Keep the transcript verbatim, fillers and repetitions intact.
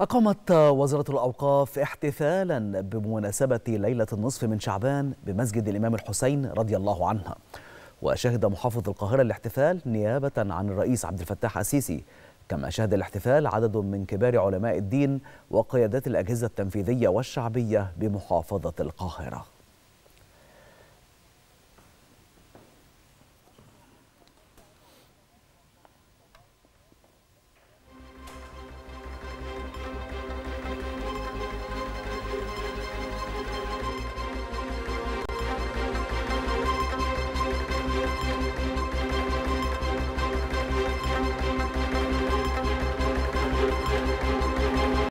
أقامت وزارة الأوقاف احتفالا بمناسبة ليلة النصف من شعبان بمسجد الإمام الحسين رضي الله عنه. وشهد محافظ القاهرة الاحتفال نيابة عن الرئيس عبد الفتاح السيسي، كما شهد الاحتفال عدد من كبار علماء الدين وقيادات الأجهزة التنفيذية والشعبية بمحافظة القاهرة.